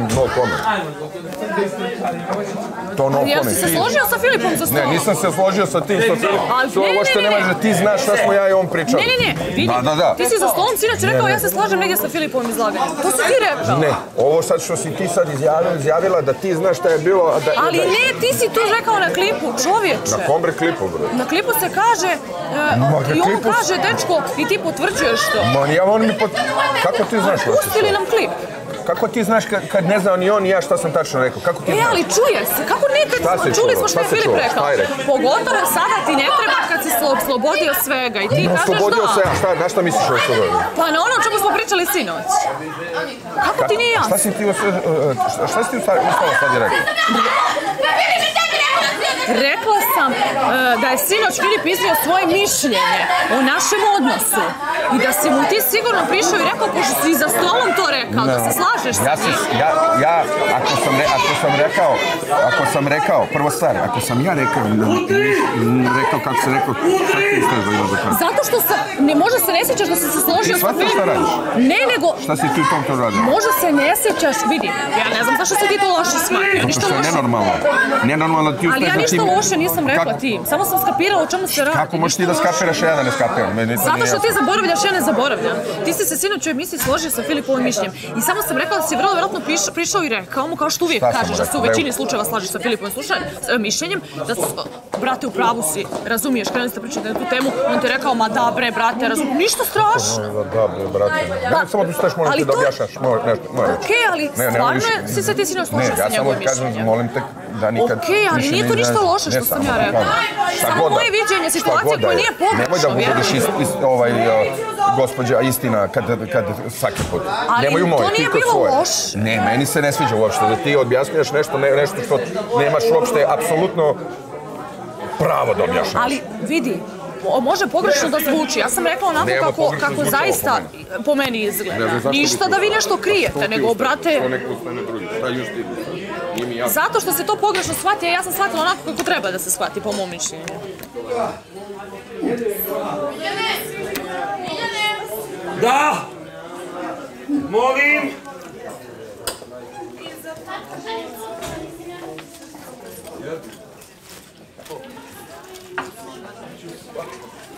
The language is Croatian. no comment. To no comment. Jel si se složio sa Filipom za stolom? Ne, nisam se složio sa tim što ti znaš šta smo ja i on pričali. Ne, ti si za stolom sinoć rekao ja se slažem negdje sa Filipom izlaganjem. To si ti rekao. Ne, ovo sad što si ti sad izjavila da ti znaš šta je bilo... Ali ne, ti si to rekao na klipu, čovječe. Na kom bre klipu, bro? Na klipu se kaže... I on kaže, dečko, i ti potvrđuješ to. Ma ja, on mi potvrđuje... Kako ti znaš što si? Pustili nam klip. Kako ti znaš kad ne znao ni on ni ja šta sam tačno rekao? Kako ti znaš? E, ali čuje se. Kako nekad čuli smo što je Filip rekao? Pogotovo sada ti ne treba kad si oslobodio svega i ti kažeš da... Oslobodio svega? Na šta misliš oslobodio? Pa na ono čemu smo pričali sinoć. Kako ti nije jasno? Šta si ti ustala sad je rekao? Rekla sam da je sinoć Filip iznio svoje mišljenje o našem odnosu i da si mu ti sigurno prišao i rekao pošto si za stolom to rekao, da se slažeš sa njim. Ja, ako sam rekao, prvo stvar, ako sam ja rekao kako se rekao, šta ti istaš da ima za kraj? Zato što sam, ne može se ne sjećaš da si se složio sa Filipom. Ti shvataš šta radiš? Ne, nego... Šta si ti u tom to radila? Može se ne sjećaš, vidi, ja ne znam zašto se ti to loše smatio, ništa loše. Zato što je nenormalno, nenormalno da ti ustaješ da ti... Ništa loše nisam rekla ti, samo sam skapirala o čemu se radi. Kako možeš ti da skapiraš, ja da ne skapiram? Zato što ti zaboravljaš, ja ne zaboravljam. Ti si se sinoć u emisiji složio sa Filipovim mišljenjem i samo sam rekla da si vrlo vjerojatno prišao i rekao mu, kao što uvijek kažeš da se u većini slučajeva slažiš sa Filipovim mišljenjem, da se, brate, u pravu si, razumiješ, krenuli ste pričati na tu temu, on ti je rekao, ma da bre, brate, razumiješ, ništa strašno. Ma da bre, brate, ja samo tu staš, molim ti da objašaš, molim nešto. Okej, ali nije to ništa loše što sam ja rekao. Samo moje viđenje situacije koje nije pogrešno, vjerujem. Nemoj da budeš gospođa istina kad svaki put. Ali to nije bilo loše. Ne, meni se ne sviđa uopšte da ti objasniš nešto što nemaš uopšte apsolutno pravo da objašnjaš. Ali vidi, može pogrešno da zvuči. Ja sam rekla onako kako zaista po meni izgleda. Ništa da vi nešto krijete, nego, brate... Zato što se to pogrešno shvati, a ja sam shvatila onako kako treba da se shvati, po mom mišljenju. Da! Molim! Hvala.